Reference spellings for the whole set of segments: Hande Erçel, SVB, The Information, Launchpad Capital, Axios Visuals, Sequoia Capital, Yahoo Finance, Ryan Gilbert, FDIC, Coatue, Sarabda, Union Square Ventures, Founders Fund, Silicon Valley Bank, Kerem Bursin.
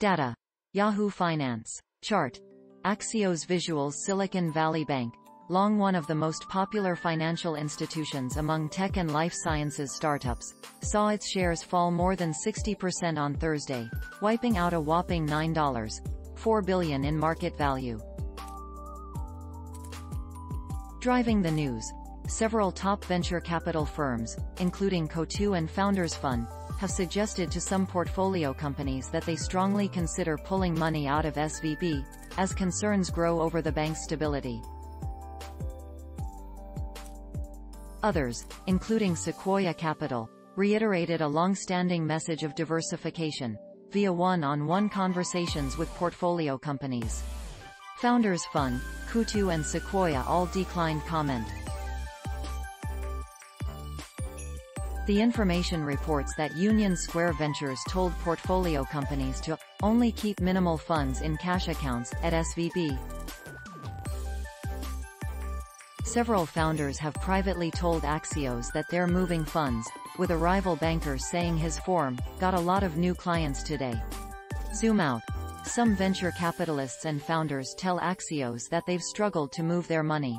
Data. Yahoo Finance. Chart. Axios Visuals. Silicon Valley Bank, long one of the most popular financial institutions among tech and life sciences startups, saw its shares fall more than 60% on Thursday, wiping out a whopping $9.4 billion in market value. Driving the news, several top venture capital firms, including Coatue and Founders Fund, have suggested to some portfolio companies that they strongly consider pulling money out of SVB, as concerns grow over the bank's stability. Others, including Sequoia Capital, reiterated a long-standing message of diversification, via one-on-one conversations with portfolio companies. Founders Fund, Coatue and Sequoia all declined comment. The information reports that Union Square Ventures told portfolio companies to only keep minimal funds in cash accounts at SVB. Several founders have privately told Axios that they're moving funds, with a rival banker saying his firm got a lot of new clients today. Zoom out. Some venture capitalists and founders tell Axios that they've struggled to move their money.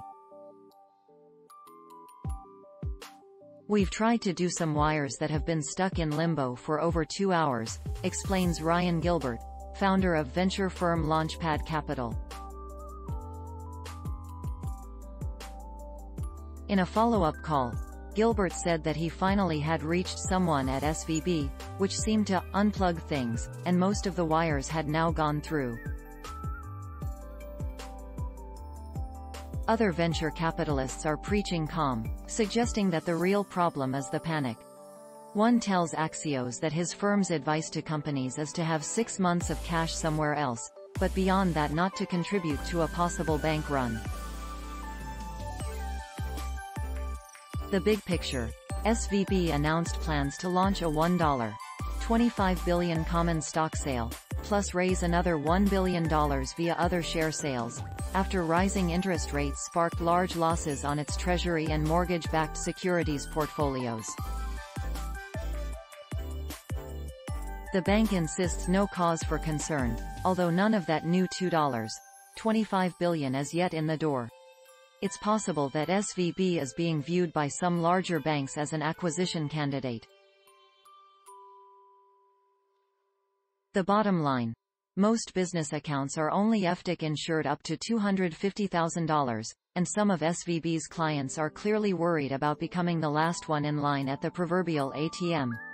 "We've tried to do some wires that have been stuck in limbo for over 2 hours, explains Ryan Gilbert, founder of venture firm Launchpad Capital. In a follow-up call, Gilbert said that he finally had reached someone at SVB, which seemed to unplug things, and most of the wires had now gone through. Other venture capitalists are preaching calm, suggesting that the real problem is the panic. One tells Axios that his firm's advice to companies is to have 6 months of cash somewhere else, but beyond that not to contribute to a possible bank run. The big picture. SVB announced plans to launch a $1.25 billion common stock sale, plus raise another $1 billion via other share sales, after rising interest rates sparked large losses on its treasury and mortgage-backed securities portfolios. The bank insists no cause for concern, although none of that new $2.25 billion is yet in the door. It's possible that SVB is being viewed by some larger banks as an acquisition candidate. The bottom line. Most business accounts are only FDIC insured up to $250,000, and some of SVB's clients are clearly worried about becoming the last one in line at the proverbial ATM.